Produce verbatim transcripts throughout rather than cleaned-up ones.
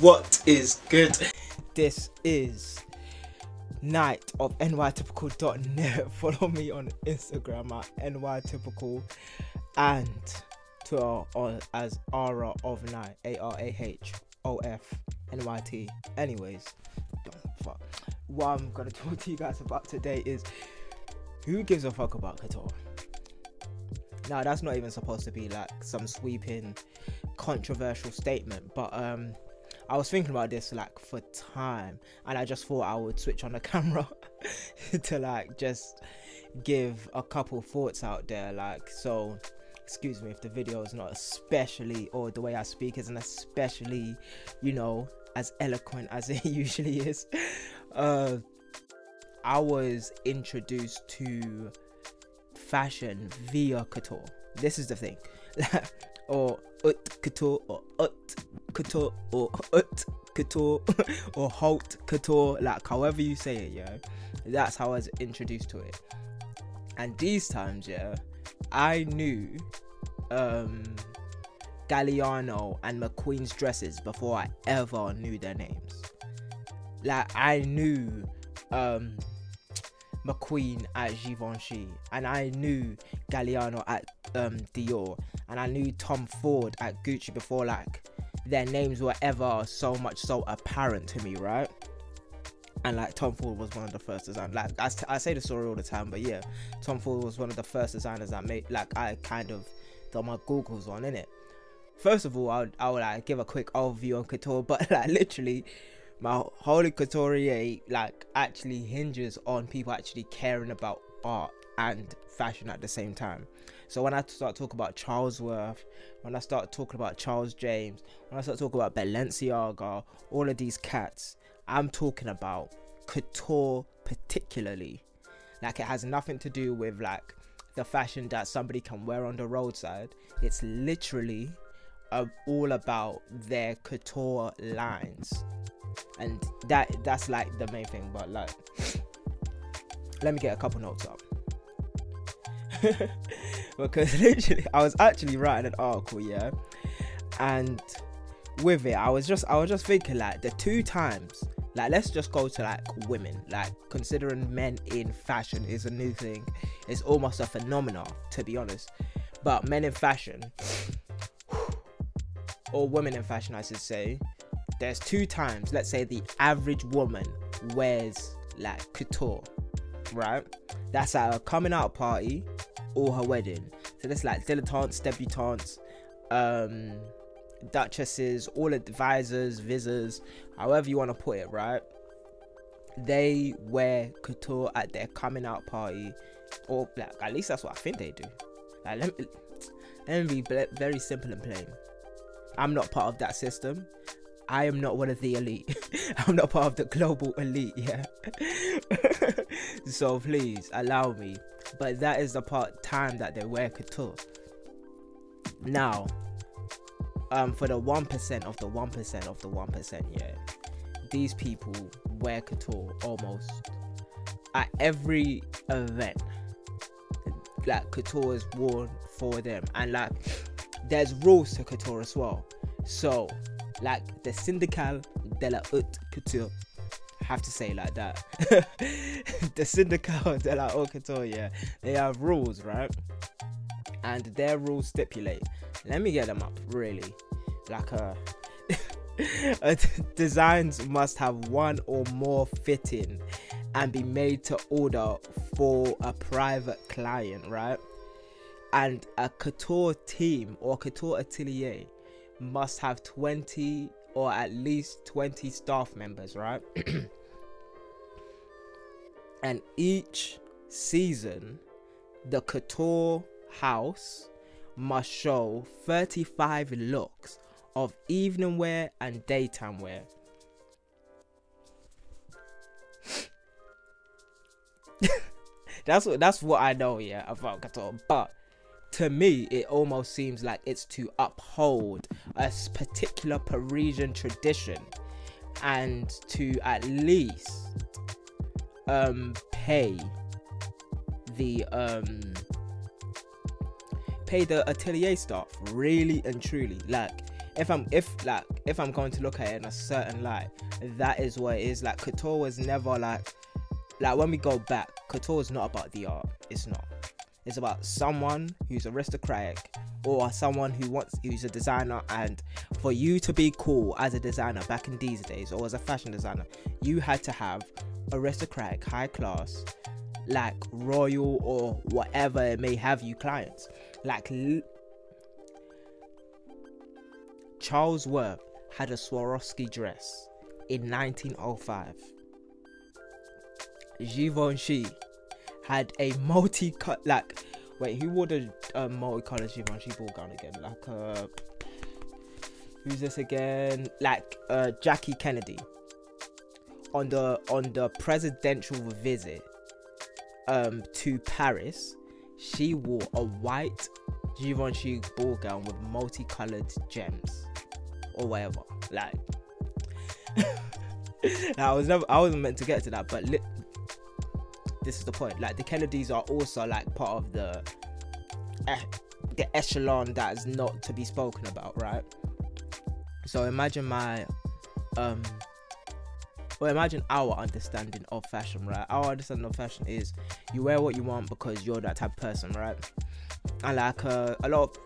What is good? This is Night of N Y Typical dot net. Follow me on Instagram at N Y Typical and Twitter on as Ara of Night, A R A H O F N Y T. Anyways, fuck. What I'm gonna talk to you guys about today is who gives a fuck about couture. Now that's not even supposed to be like some sweeping controversial statement, but um I was thinking about this like for time, and I just thought I would switch on the camera to like just give a couple thoughts out there, like, so excuse me if the video is not especially, or the way I speak isn't especially, you know, as eloquent as it usually is. uh I was introduced to fashion via couture. This is the thing. Or haute couture, or haute couture, or haute couture, or haute couture, like however you say it, yeah. That's how I was introduced to it. And these times, yeah, I knew um Galliano and McQueen's dresses before I ever knew their names. Like I knew um McQueen at Givenchy, and I knew Galliano at um, Dior, and I knew Tom Ford at Gucci before like their names were ever so much so apparent to me, right? And like Tom Ford was one of the first designers, like I, I say this story all the time, but yeah, Tom Ford was one of the first designers that made like I kind of got my goggles on, innit? First of all, I would, I would like give a quick overview on couture, but like literally my whole couturier like actually hinges on people actually caring about art and fashion at the same time. So when I start talking about Charles Worth, when I start talking about Charles James, when I start talking about Balenciaga, all of these cats, I'm talking about couture particularly. Like it has nothing to do with like the fashion that somebody can wear on the roadside. It's literally uh, all about their couture lines. And that that's like the main thing. But like let me get a couple notes up because literally I was actually writing an article, yeah, and with it I was just I was just thinking like the two times, like let's just go to like women, like considering men in fashion is a new thing, it's almost a phenomenon to be honest, but men in fashion or women in fashion I should say, there's two times, let's say the average woman wears like couture, right? That's at her coming out party or her wedding. So that's like dilettantes, debutantes, um, duchesses, all advisors, visors, however you want to put it, right? They wear couture at their coming out party, or like, at least that's what I think they do. Like, let me, let me be very simple and plain. I'm not part of that system. I am not one of the elite. I'm not part of the global elite, yeah. So please allow me. But that is the part time that they wear couture. Now, um, for the one percent of the one percent of the one percent, yeah, these people wear couture almost at every event. Like couture is worn for them, and like there's rules to couture as well. So. Like the Syndicale de la Haute Couture, I have to say it like that. The Syndicale de la Haute Couture, yeah, they have rules, right? And their rules stipulate, let me get them up really, like a, a designs must have one or more fitting and be made to order for a private client, right? And a couture team or couture atelier must have twenty or at least twenty staff members, right? And each season the couture house must show thirty-five looks of evening wear and daytime wear. That's what that's what I know, yeah, about couture. But to me, it almost seems like it's to uphold a particular Parisian tradition and to at least um, pay the um, pay the atelier staff, really and truly. Like, if I'm if like if I'm going to look at it in a certain light, that is what it is. Like, couture was never like. Like, when we go back, couture is not about the art. It's not. It's about someone who's aristocratic or someone who wants, who's a designer. And for you to be cool as a designer back in these days, or as a fashion designer, you had to have aristocratic, high class, like royal or whatever it may have you clients. Like, L Charles Worth had a Swarovski dress in nineteen oh five. Givenchy had a multi-cut, like, wait, who wore the uh, multi-colored Givenchy ball gown again? Like, uh, who's this again? Like, uh, Jackie Kennedy on the on the presidential visit um to Paris. She wore a white Givenchy ball gown with multi-colored gems or whatever. Like, now, I was never, I wasn't meant to get to that, but. Li This is the point. Like, the Kennedys are also like part of the eh, the echelon that is not to be spoken about, right? So imagine my um well imagine our understanding of fashion, right? Our understanding of fashion is you wear what you want because you're that type of person, right? And like uh, a lot of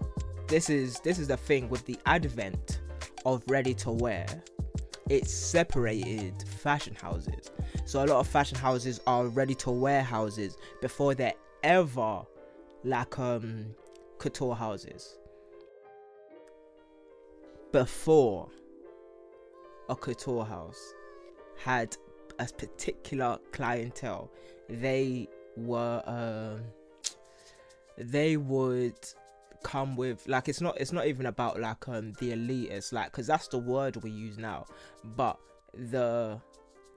this is this is the thing with the advent of ready to wear. It separated fashion houses. So a lot of fashion houses are ready-to-wear houses before they're ever like um, couture houses. Before a couture house had a particular clientele, they were um, they would come with, like, it's not it's not even about like um the elitists, like, because that's the word we use now, but the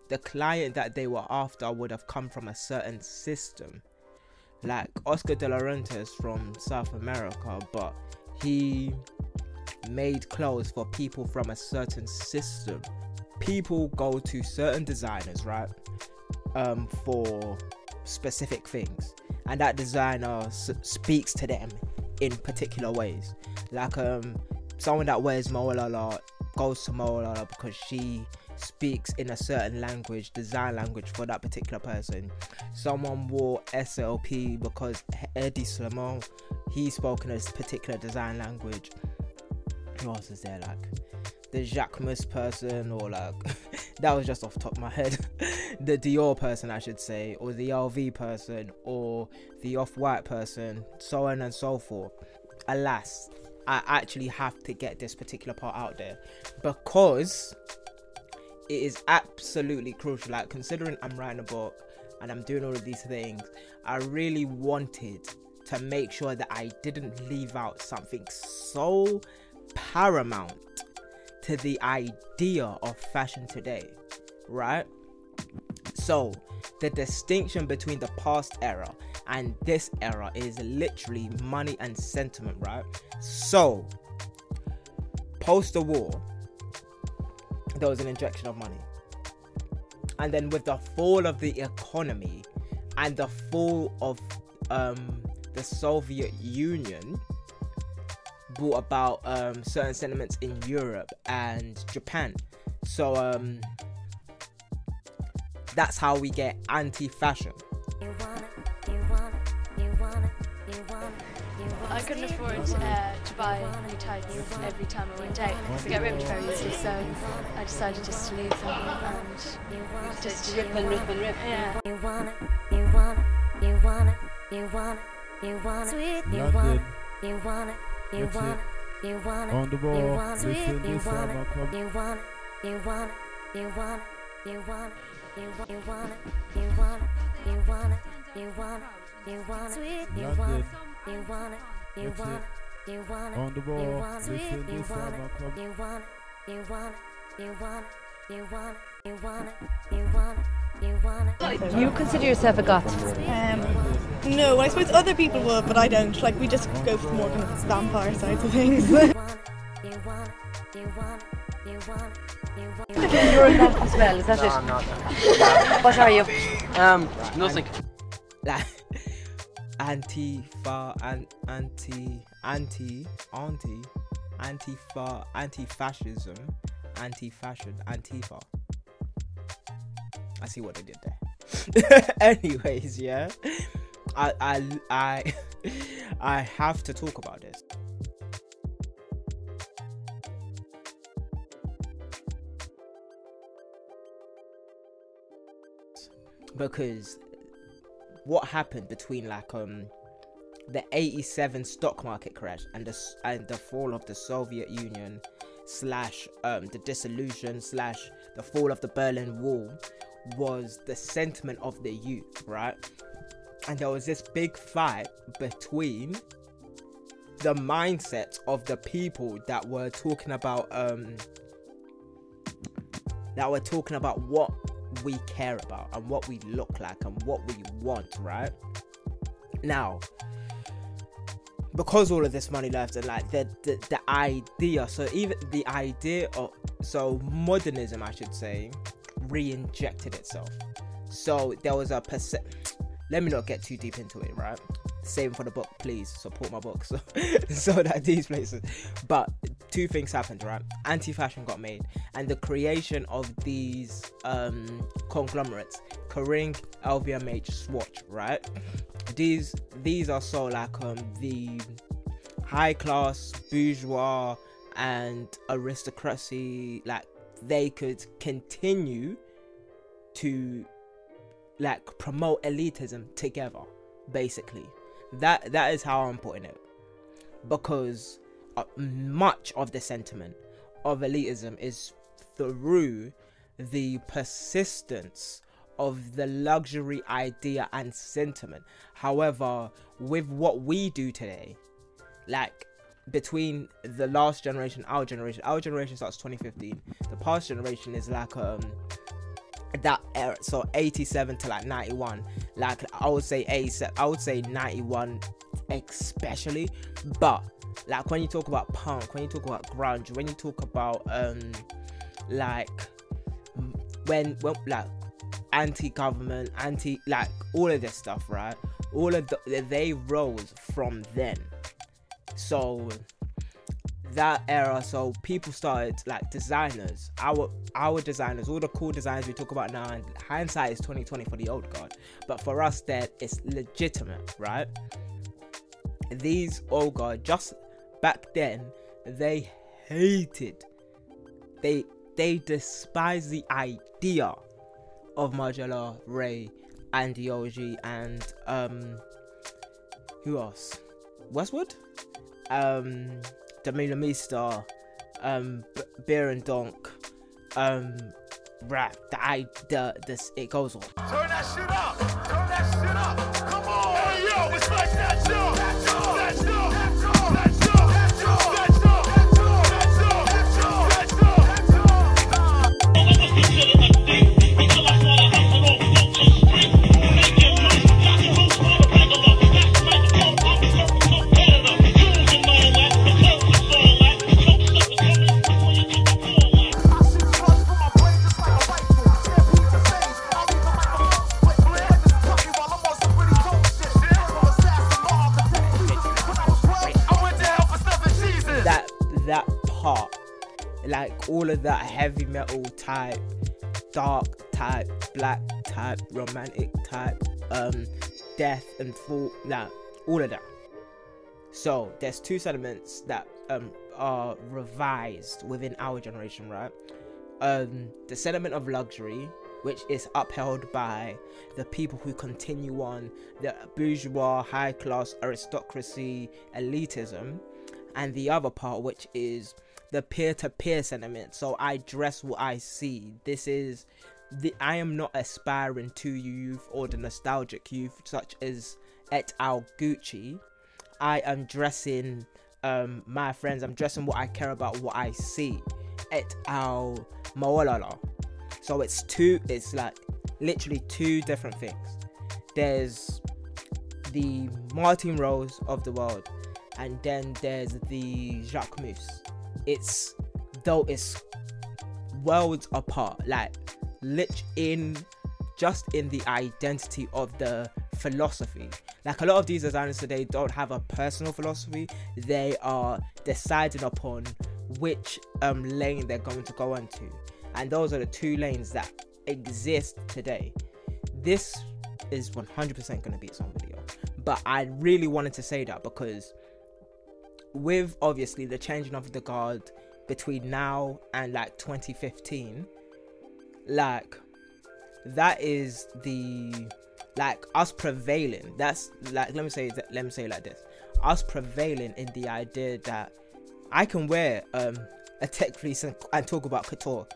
the client that they were after would have come from a certain system. Like, Oscar de la Renta is from South America, but he made clothes for people from a certain system. People go to certain designers, right, um for specific things, and that designer s speaks to them in particular ways. Like, um someone that wears Mowalola goes to Mowalola because she speaks in a certain language, design language, for that particular person. Someone wore S L P because Eddie Slimane, he spoke in a particular design language. Who else is there? Like, the Jacquemus person, or like that was just off the top of my head. The Dior person, I should say, or the L V person, or the Off-White person, so on and so forth. Alas, I actually have to get this particular part out there because it is absolutely crucial. Like, considering I'm writing a book and I'm doing all of these things, I really wanted to make sure that I didn't leave out something so paramount to the idea of fashion today, right? So the distinction between the past era and this era is literally money and sentiment, right? So post the war, there was an injection of money, and then with the fall of the economy and the fall of um the Soviet Union, brought about um certain sentiments in Europe and Japan. So um that's how we get anti-fashion. I couldn't afford uh, to buy new tights every time I went out. I get ripped very easily, so I decided just to leave them and just rip and rip and rip. Yeah. You want it, you want it, you want it, you want it, you want it, you want it, you want it, you want it, you want it, on the wall, listen, this time I'll come. You want it, you want it, you want it, you want it. You want it, you want it, you want it, you want it, you want it, you want it, you want it, you want it, you want it, on the wall, listen to someone come. They want it, they want it, they want it, they want it, they want it, they want it, they want it. Do you consider yourself a goth? Um, no, I suppose other people would, but I don't. Like, we just go for more kind of vampire sides of things. They want it, they want it, they want it. You're a goth as well, is that no, it? I'm not, no. What are you? Um, nothing. Anti-fa, an, anti, anti, anti, anti-fa, anti-fascism, anti-fashion, anti-fa. I see what they did there. Anyways, yeah, I, I, I, I have to talk about this. Because what happened between like um the eighty-seven stock market crash and the and the fall of the Soviet Union slash um the dissolution slash the fall of the Berlin Wall was the sentiment of the youth, right? And there was this big fight between the mindsets of the people that were talking about um that were talking about what we care about and what we look like and what we want, right? Now, because all of this money lives and like the, the the idea, so even the idea of, so modernism I should say, re-injected itself. So there was a percent, let me not get too deep into it, right? Same for the book, please support my book, so, so that these places. But two things happened, right? Anti-fashion got made and the creation of these um conglomerates, Kering, L V M H, Swatch, right? These these are so like um the high class bourgeois and aristocracy, like they could continue to like promote elitism together, basically. That that is how I'm putting it, because uh, much of the sentiment of elitism is through the persistence of the luxury idea and sentiment. However, with what we do today, like between the last generation, our generation, our generation starts twenty fifteen. The past generation is like um. that era, so eighty-seven to like ninety-one, like I would say eighty-seven, I would say ninety-one especially. But like when you talk about punk, when you talk about grunge, when you talk about um like when, when like anti-government, anti, like all of this stuff, right, all of the, they rose from then. So that era, so people started like designers, our our designers, all the cool designs we talk about now, and hindsight is twenty twenty for the old guard, but for us that it's legitimate, right? These old guard, just back then, they hated, they they despised the idea of Mowalola, Ray and Yoji and um who else, Westwood, um the Milamista, um, Beer and Donk, um, rap, the I, the, this, it goes on. Turn that shit up, turn that shit up, come on, hey, yo, it's like that, yo, that's yo, that's yo, that's yo, that's yo, that's yo, that's yo, that's yo, that's yo, that's yo, that's yo, that's yo, like all of that heavy metal type, dark type, black type, romantic type, um death and fall, that like, all of that. So there's two sentiments that um are revised within our generation, right? Um the sentiment of luxury, which is upheld by the people who continue on the bourgeois, high class, aristocracy, elitism, and the other part, which is the peer-to-peer sentiment. So I dress what I see. This is the, I am not aspiring to youth or the nostalgic youth such as et al. Gucci. I am dressing um, my friends. I'm dressing what I care about, what I see. Et al. Mowalola. So it's two, it's like literally two different things. There's the Martine Rose of the world, and then there's the Jacquemus. It's, though it's worlds apart, like lit in just in the identity of the philosophy. Like a lot of these designers today don't have a personal philosophy, they are deciding upon which um lane they're going to go into, and those are the two lanes that exist today. This is one hundred percent going to beat somebody else, but I really wanted to say that because with obviously the changing of the guard between now and like twenty fifteen, like that is the, like us prevailing, that's like, let me say that, let me say it like this, us prevailing in the idea that I can wear um a tech fleece and, and talk about couture.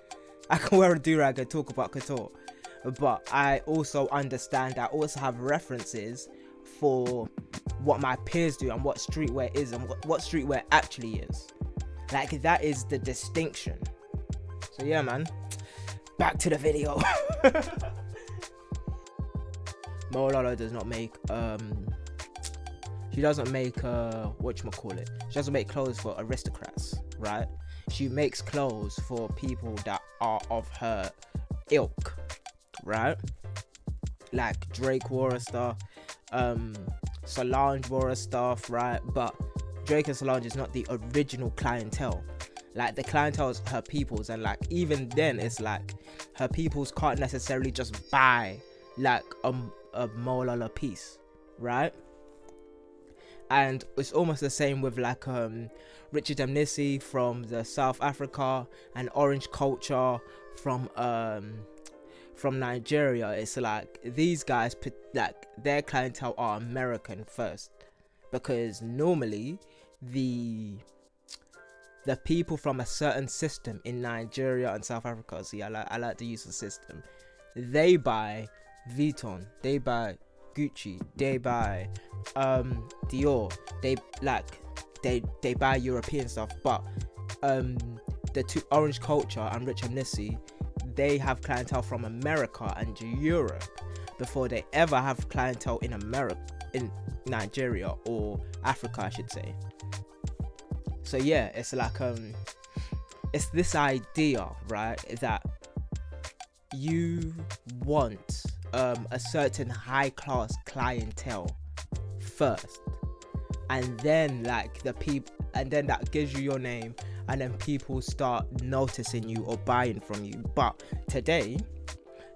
I can wear a do-rag and talk about couture, but I also understand, I also have references for what my peers do and what streetwear is and what, what streetwear actually is. Like that is the distinction. So yeah, man, back to the video. Mowalola does not make um she doesn't make uh whatchamacallit, she doesn't make clothes for aristocrats, right? She makes clothes for people that are of her ilk, right? Like Drake wore her stuff, um Solange wore her stuff, right? But Drake and Solange is not the original clientele. Like the clientele is her peoples, and like even then it's like her peoples can't necessarily just buy like a, a Mowalola piece, right? And it's almost the same with like um Rich Mnisi from the South Africa and Orange Culture from um from Nigeria. It's like these guys, like their clientele are American first, because normally the the people from a certain system in Nigeria and South Africa, see I like I like the use of system, they buy Vuitton, they buy Gucci, they buy um Dior, they like they they buy European stuff. But um the two, Orange Culture and Rich Mnisi, they have clientele from America and Europe before they ever have clientele in America, in Nigeria or Africa I should say. So yeah, it's like um it's this idea, right, that you want um a certain high class clientele first, and then like the people, and then that gives you your name, and then people start noticing you or buying from you. But today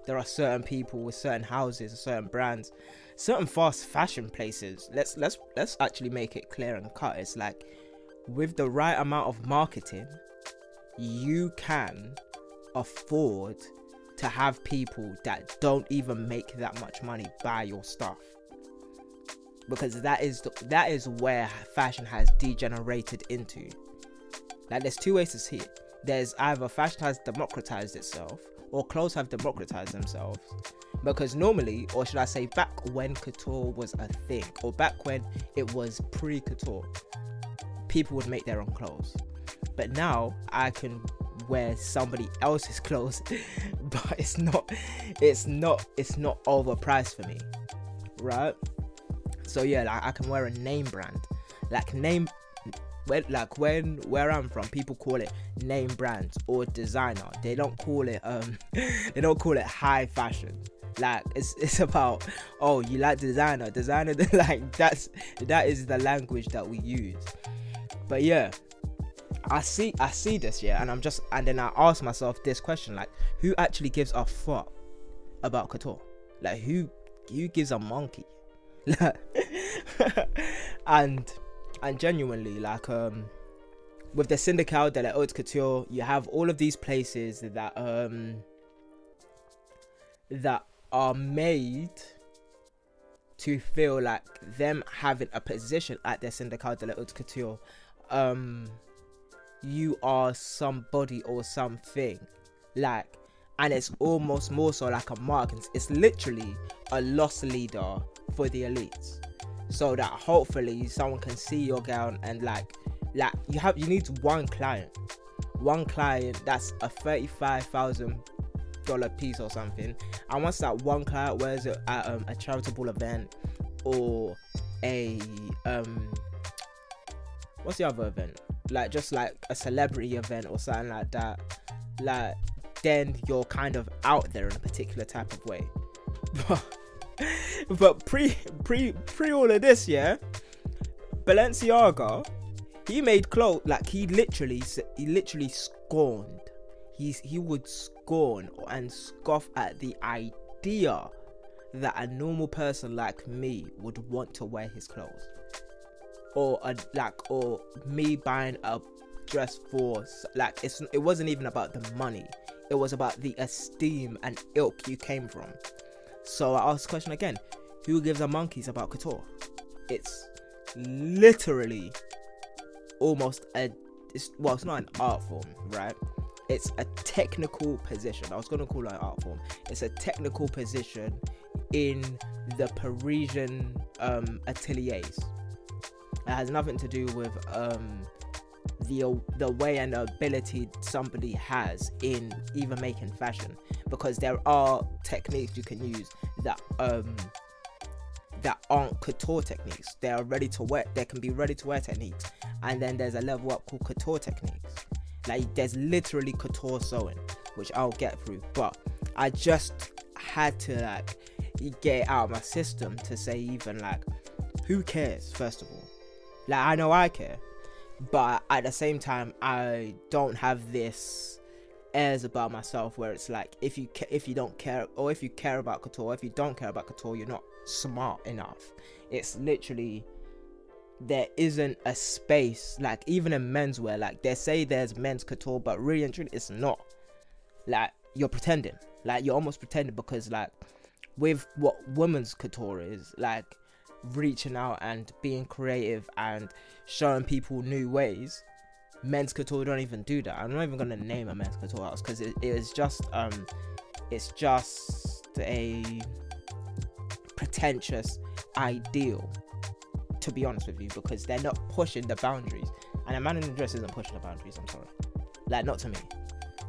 there are certain people with certain houses, certain brands, certain fast fashion places, let's let's let's actually make it clear and cut. It's like with the right amount of marketing you can afford to have people that don't even make that much money buy your stuff, because that is the, that is where fashion has degenerated into. Like there's two ways to see it. There's either fashion has democratized itself, or clothes have democratized themselves. Because normally, or should I say back when couture was a thing, or back when it was pre-couture, people would make their own clothes. But now I can wear somebody else's clothes, but it's not it's not it's not overpriced for me, right? So yeah, like I can wear a name brand, like name When, like when where I'm from, people call it name brands or designer. They don't call it um they don't call it high fashion. Like it's it's about, oh, you like designer, designer like that's that is the language that we use. But yeah, I see I see this, yeah, and I'm just and then I ask myself this question, like who actually gives a fuck about couture? Like who who gives a monkey? and And genuinely, like um with the Syndicale de la Haute Couture, you have all of these places that um that are made to feel like them having a position at the Syndicale de la Haute Couture, um you are somebody or something, like, and it's almost more so like a mark. It's literally a loss leader for the elites. So that hopefully someone can see your gown and like Like you have, you need one client, one client that's a thirty-five thousand dollar piece or something. And once that one client wears it at um, a charitable event or a um, what's the other event? Like just like a celebrity event or something like that. Like then you're kind of out there in a particular type of way. But but pre pre pre all of this, yeah, Balenciaga, he made clothes like he literally he literally scorned. He's he would scorn and scoff at the idea that a normal person like me would want to wear his clothes, or a, like or me buying a dress for like it's it wasn't even about the money. It was about the esteem and ilk you came from. So I asked the question again, who gives a monkeys about couture? It's literally almost a, it's, well, it's not an art form, right? It's a technical position. I was going to call it an art form. It's a technical position in the Parisian um, ateliers. It has nothing to do with um, the, the way and ability somebody has in even making fashion, because there are techniques you can use that um that aren't couture techniques. They are ready to wear, there can be ready to wear techniques, and then there's a level up called couture techniques. Like there's literally couture sewing, which I'll get through, but I just had to like get it out of my system to say, even like, who cares? First of all, like I know I care, but at the same time I don't have this airs about myself where it's like, if you if you don't care, or if you care about couture, if you don't care about couture, you're not smart enough. It's literally, there isn't a space, like even in menswear, like they say there's men's couture, but really and truly it's not. Like you're pretending, like you're almost pretending, because like with what women's couture is, like reaching out and being creative and showing people new ways, men's couture don't even do that. I'm not even gonna name a men's couture house, because it, it is just um it's just a pretentious ideal, to be honest with you, because they're not pushing the boundaries, and a man in a dress isn't pushing the boundaries. I'm sorry, like not to me.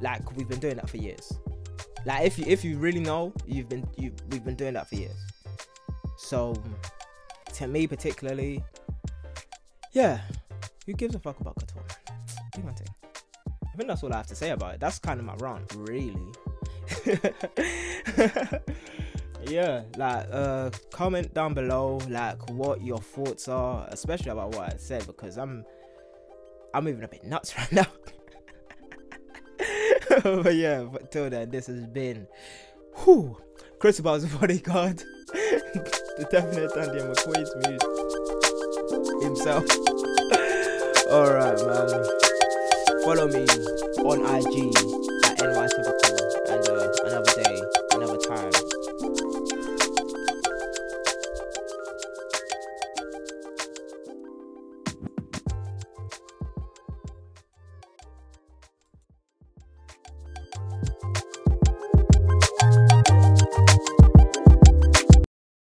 Like we've been doing that for years. Like if you if you really know, you've been you we've been doing that for years. So to me particularly, yeah, who gives a fuck about couture? Do my thing. I think that's all I have to say about it. That's kind of my rant, really. Yeah, like uh comment down below like what your thoughts are, especially about what I said, because I'm I'm even a bit nuts right now. But yeah, but till then, this has been whew, Cristobal's bodyguard, the definite Andy and McQueen's muse himself. Alright man, follow me on I G at N Y Typical.